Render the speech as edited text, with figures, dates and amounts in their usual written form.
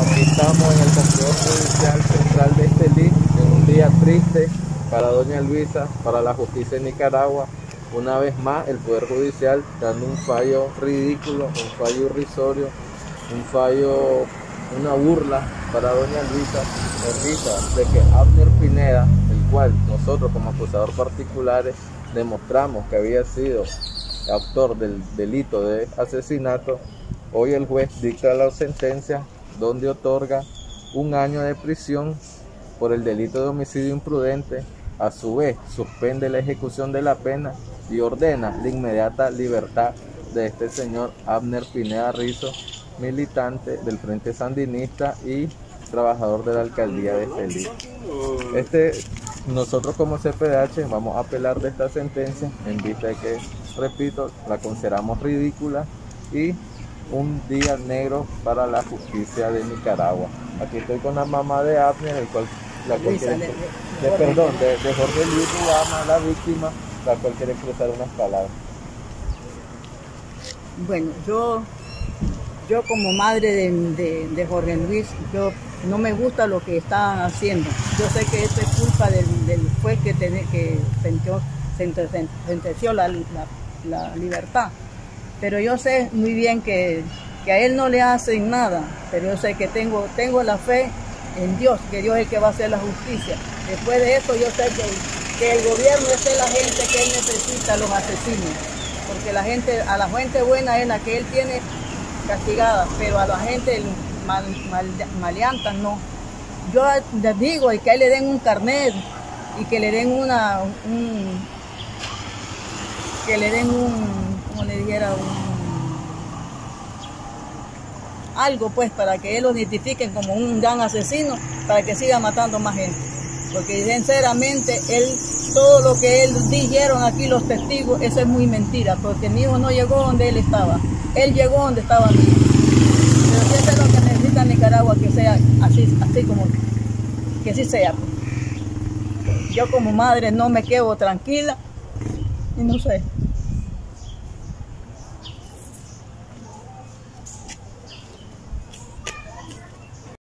aquí estamos en el Consejo Judicial Central de Estelí, en un día triste para doña Luisa, para la justicia en Nicaragua. Una vez más el Poder Judicial dando un fallo ridículo, un fallo irrisorio, un fallo, una burla para doña Luisa, de que Abner Pineda, el cual nosotros como acusador particulares demostramos que había sido autor del delito de asesinato, hoy el juez dicta la sentencia donde otorga 1 año de prisión por el delito de homicidio imprudente. A su vez suspende la ejecución de la pena y ordena la inmediata libertad de este señor Abner Pineda Rizo, militante del Frente Sandinista y trabajador de la Alcaldía de Felipe. Nosotros como CPDH vamos a apelar de esta sentencia en vista de que, repito, la consideramos ridícula y un día negro para la justicia de Nicaragua. Aquí estoy con la mamá de Abner, el cual la cual Luisa, de Jorge Luis Rugama, la víctima, la cual quiere expresar unas palabras. Bueno, yo como madre de Jorge Luis, yo no me gusta lo que están haciendo. Yo sé que esto es culpa del juez que sentenció la libertad, pero yo sé muy bien que a él no le hacen nada, pero yo sé que tengo la fe en Dios, que Dios es el que va a hacer la justicia. Después de eso yo sé que el gobierno es de la gente que él necesita, los asesinos, porque a la gente buena es la que él tiene castigada, pero a la gente maleanta no. Yo les digo que a él le den un carnet y que le den algo, pues, para que él lo identifiquen como un gran asesino, para que siga matando más gente, porque sinceramente todo lo que él dijeron aquí los testigos, eso es muy mentira, porque mi hijo no llegó donde él estaba, él llegó donde estaba mi hijo. Pero eso es lo que necesita Nicaragua, que sea así como que así sea. Yo como madre no me quedo tranquila y no sé.